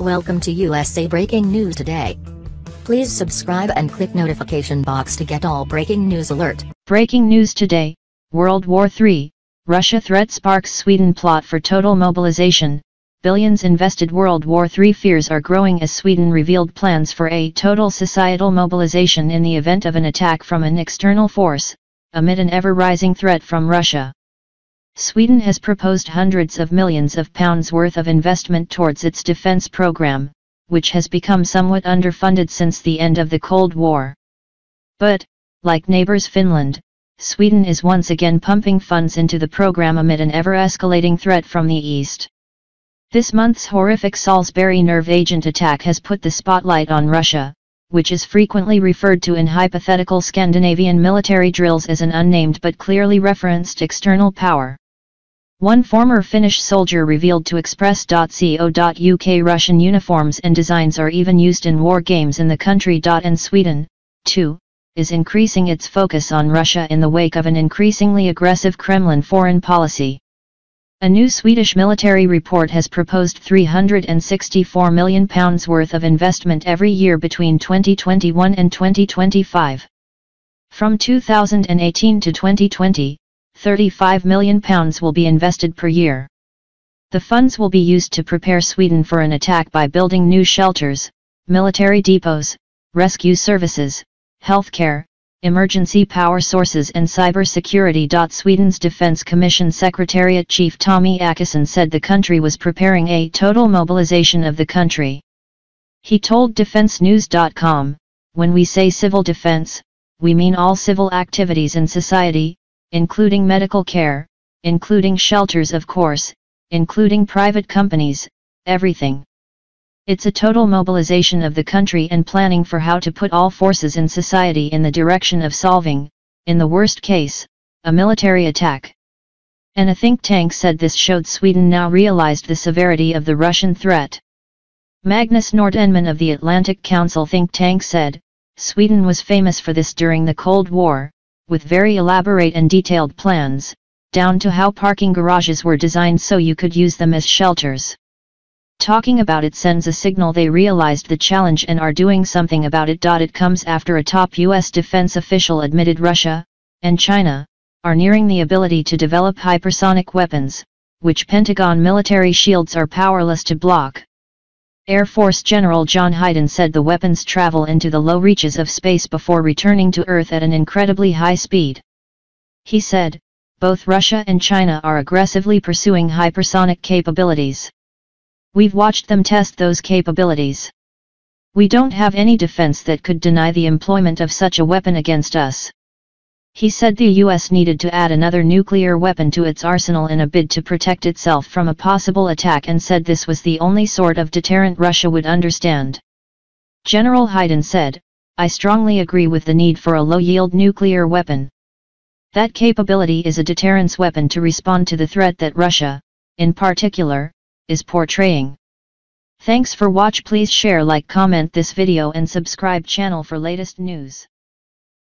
Welcome to USA Breaking News Today. Please subscribe and click notification box to get all breaking news alert. Breaking news today, World War III, Russia threat sparks Sweden plot for total mobilization, billions invested. World War III fears are growing as Sweden revealed plans for a total societal mobilization in the event of an attack from an external force, amid an ever-rising threat from Russia. Sweden has proposed hundreds of millions of pounds worth of investment towards its defense program, which has become somewhat underfunded since the end of the Cold War. But, like neighbors Finland, Sweden is once again pumping funds into the program amid an ever-escalating threat from the east. This month's horrific Salisbury nerve agent attack has put the spotlight on Russia, which is frequently referred to in hypothetical Scandinavian military drills as an unnamed but clearly referenced external power. One former Finnish soldier revealed to Express.co.uk Russian uniforms and designs are even used in war games in the country. And Sweden, too, is increasing its focus on Russia in the wake of an increasingly aggressive Kremlin foreign policy. A new Swedish military report has proposed £364 million worth of investment every year between 2021 and 2025. From 2018 to 2020, £35 million will be invested per year. The funds will be used to prepare Sweden for an attack by building new shelters, military depots, rescue services, healthcare, emergency power sources and cybersecurity. Sweden's Defense Commission Secretariat Chief Tommy Ackerson said the country was preparing a total mobilization of the country. He told DefenceNews.com, "When we say civil defense, we mean all civil activities in society, including medical care, including shelters of course, including private companies, everything. It's a total mobilization of the country and planning for how to put all forces in society in the direction of solving, in the worst case, a military attack." And a think tank said this showed Sweden now realized the severity of the Russian threat. Magnus Nordenman of the Atlantic Council think tank said, "Sweden was famous for this during the Cold War, with very elaborate and detailed plans, down to how parking garages were designed so you could use them as shelters. Talking about it sends a signal they realized the challenge and are doing something about it." It comes after a top US defense official admitted Russia and China are nearing the ability to develop hypersonic weapons, which Pentagon military shields are powerless to block. Air Force General John Hyden said the weapons travel into the low reaches of space before returning to Earth at an incredibly high speed. He said, "Both Russia and China are aggressively pursuing hypersonic capabilities. We've watched them test those capabilities. We don't have any defense that could deny the employment of such a weapon against us." He said the US needed to add another nuclear weapon to its arsenal in a bid to protect itself from a possible attack and said this was the only sort of deterrent Russia would understand. General Hyden said, "I strongly agree with the need for a low-yield nuclear weapon. That capability is a deterrence weapon to respond to the threat that Russia, in particular, is portraying." Thanks for watch. Please share, like, comment this video and subscribe channel for latest news.